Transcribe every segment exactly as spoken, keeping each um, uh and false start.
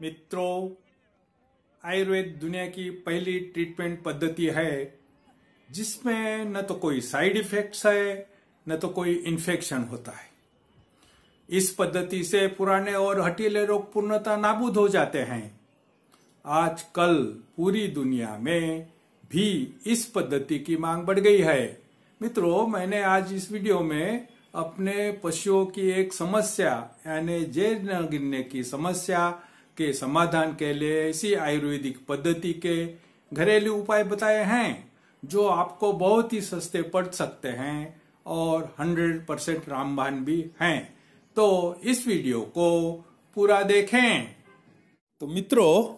मित्रों, आयुर्वेद दुनिया की पहली ट्रीटमेंट पद्धति है जिसमें न तो कोई साइड इफेक्ट्स है न तो कोई इन्फेक्शन होता है। इस पद्धति से पुराने और हठीले रोग पूर्णतः नाबूद हो जाते हैं। आजकल पूरी दुनिया में भी इस पद्धति की मांग बढ़ गई है। मित्रों, मैंने आज इस वीडियो में अपने पशुओं की एक समस्या यानी जेर न गिरने की समस्या के समाधान के लिए ऐसी आयुर्वेदिक पद्धति के घरेलू उपाय बताए हैं जो आपको बहुत ही सस्ते पड़ सकते हैं और सौ परसेंट रामबाण भी हैं। तो इस वीडियो को पूरा देखें। तो मित्रों,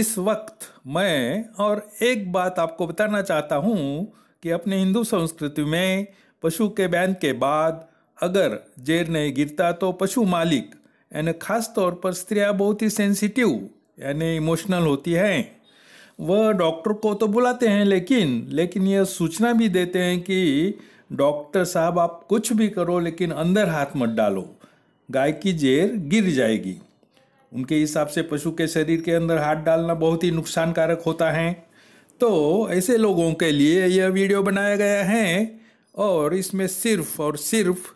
इस वक्त मैं और एक बात आपको बताना चाहता हूं कि अपने हिंदू संस्कृति में पशु के बैन के बाद अगर जेर नहीं गिरता तो पशु मालिक यानी खास तौर पर स्त्रियां बहुत ही सेंसिटिव यानी इमोशनल होती हैं। वह डॉक्टर को तो बुलाते हैं लेकिन लेकिन यह सूचना भी देते हैं कि डॉक्टर साहब आप कुछ भी करो लेकिन अंदर हाथ मत डालो, गाय की जेर गिर जाएगी। उनके हिसाब से पशु के शरीर के अंदर हाथ डालना बहुत ही नुकसानकारक होता है। तो ऐसे लोगों के लिए यह वीडियो बनाया गया है और इसमें सिर्फ और सिर्फ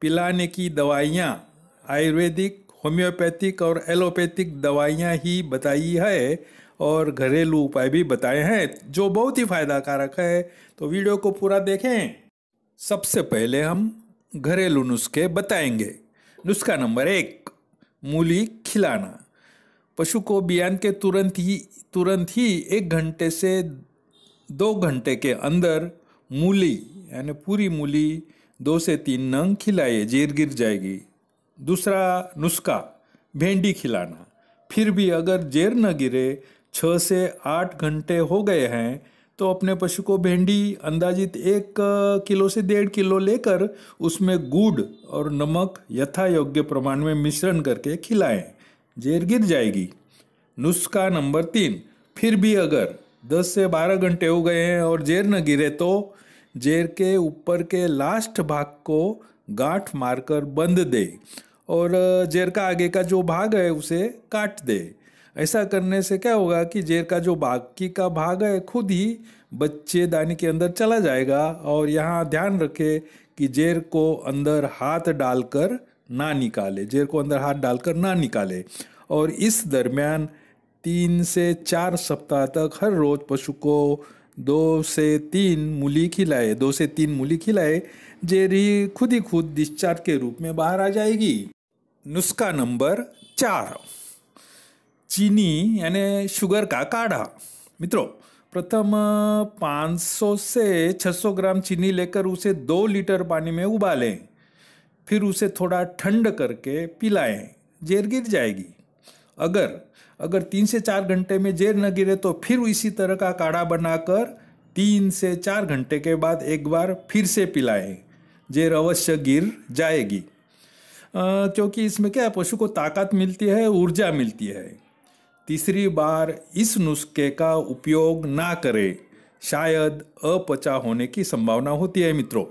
पिलाने की दवाइयाँ, आयुर्वेदिक, होम्योपैथिक और एलोपैथिक दवाइयाँ ही बताई है और घरेलू उपाय भी बताए हैं जो बहुत ही फायदाकारक है। तो वीडियो को पूरा देखें। सबसे पहले हम घरेलू नुस्खे बताएंगे। नुस्खा नंबर एक, मूली खिलाना। पशु को बियान के तुरंत ही तुरंत ही एक घंटे से दो घंटे के अंदर मूली यानी पूरी मूली दो से तीन नंग खिलाइए, जेर गिर जाएगी। दूसरा नुस्खा, भेंडी खिलाना। फिर भी अगर जेर न गिरे, छः से आठ घंटे हो गए हैं तो अपने पशु को भेंडी अंदाजित एक किलो से डेढ़ किलो लेकर उसमें गुड़ और नमक यथा योग्य प्रमाण में मिश्रण करके खिलाएं, जेर गिर जाएगी। नुस्खा नंबर तीन, फिर भी अगर दस से बारह घंटे हो गए हैं और जेर न गिरे तो जेर के ऊपर के लास्ट भाग को गांठ मारकर बंद दे और जेर का आगे का जो भाग है उसे काट दे। ऐसा करने से क्या होगा कि जेर का जो बाकी का भाग है खुद ही बच्चेदानी के अंदर चला जाएगा। और यहाँ ध्यान रखें कि जेर को अंदर हाथ डालकर ना निकाले, जेर को अंदर हाथ डालकर ना निकाले। और इस दरमियान तीन से चार सप्ताह तक हर रोज पशु को दो से तीन मूली खिलाए, दो से तीन मूली खिलाए, जेर ही खुद ही खुद डिस्चार्ज के रूप में बाहर आ जाएगी। नुस्खा नंबर चार, चीनी यानी शुगर का काढ़ा। मित्रों, प्रथम पाँच सौ से छह सौ ग्राम चीनी लेकर उसे दो लीटर पानी में उबालें, फिर उसे थोड़ा ठंड करके पिलाएं, जेर गिर जाएगी। अगर अगर तीन से चार घंटे में जेर न गिरे तो फिर इसी तरह का काढ़ा बनाकर तीन से चार घंटे के बाद एक बार फिर से पिलाएं, जेर अवश्य गिर जाएगी। क्योंकि इसमें क्या है, पशु को ताकत मिलती है, ऊर्जा मिलती है। तीसरी बार इस नुस्खे का उपयोग ना करें, शायद अपचा होने की संभावना होती है। मित्रों,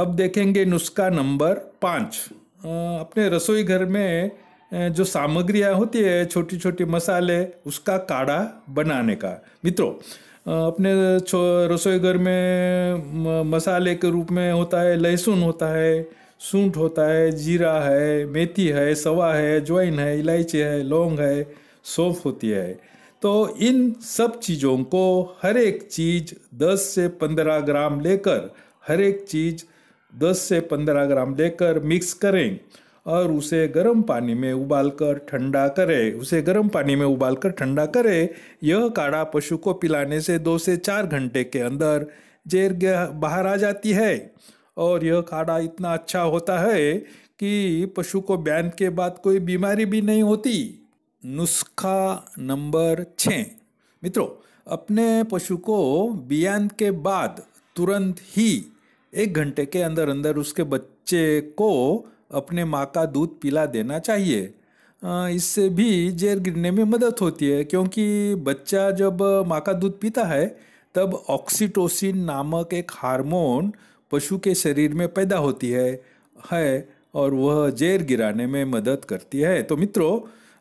अब देखेंगे नुस्खा नंबर पाँच। अपने रसोई घर में जो सामग्रियाँ होती है, छोटी छोटी मसाले, उसका काढ़ा बनाने का। मित्रों, अपने रसोई घर में मसाले के रूप में होता है लहसुन होता है, सूंठ होता है, जीरा है, मेथी है, सवा है, ज्वाइन है, इलायची है, लौंग है, सौंफ होती है। तो इन सब चीज़ों को हर एक चीज़ दस से पंद्रह ग्राम लेकर हर एक चीज़ दस से पंद्रह ग्राम लेकर मिक्स करें और उसे गर्म पानी में उबालकर ठंडा करें, उसे गर्म पानी में उबालकर ठंडा करें। यह काढ़ा पशु को पिलाने से दो से चार घंटे के अंदर जेर बाहर आ जाती है। और यह काढ़ा इतना अच्छा होता है कि पशु को बैन के बाद कोई बीमारी भी नहीं होती। नुस्खा नंबर छः, मित्रों, अपने पशु को बियान के बाद तुरंत ही एक घंटे के अंदर अंदर उसके बच्चे को अपने माँ का दूध पिला देना चाहिए। इससे भी जहर गिरने में मदद होती है, क्योंकि बच्चा जब माँ का दूध पीता है तब ऑक्सीटोसिन नामक एक हार्मोन पशु के शरीर में पैदा होती है है और वह जहर गिराने में मदद करती है। तो मित्रों,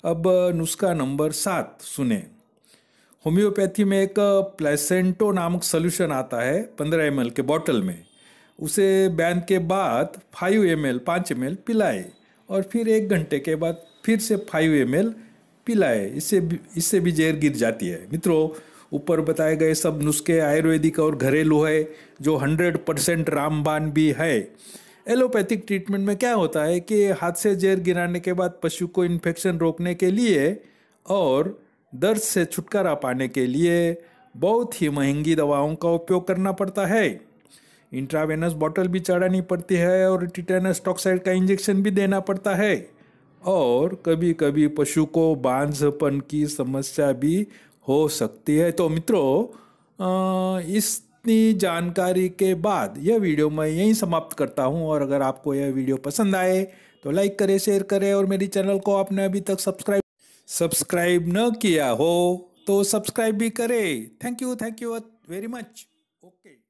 अब नुस्खा नंबर सात सुने। होम्योपैथी में एक प्लेसेंटो नामक सॉल्यूशन आता है पंद्रह एम एल के बॉटल में। उसे बैन के बाद फाइव एम एल पाँच एम एल पिलाए और फिर एक घंटे के बाद फिर से फाइव एम एल पिलाए। इससे इससे भी जहर गिर जाती है। मित्रों, ऊपर बताए गए सब नुस्खे आयुर्वेदिक और घरेलू है, जो हंड्रेड परसेंट रामबाण भी है। एलोपैथिक ट्रीटमेंट में क्या होता है कि हाथ से जहर गिराने के बाद पशु को इन्फेक्शन रोकने के लिए और दर्द से छुटकारा पाने के लिए बहुत ही महंगी दवाओं का उपयोग करना पड़ता है। इंट्रावेनस बॉटल भी चढ़ानी पड़ती है और टिटेनस टॉक्साइड का इंजेक्शन भी देना पड़ता है, और कभी कभी पशु को बांझपन की समस्या भी हो सकती है। तो मित्रों, इतनी जानकारी के बाद यह वीडियो मैं यहीं समाप्त करता हूं, और अगर आपको यह वीडियो पसंद आए तो लाइक करें, शेयर करें, और मेरे चैनल को आपने अभी तक सब्सक्राइब सब्सक्राइब न किया हो तो सब्सक्राइब भी करें। Thank you thank you very much. Okay.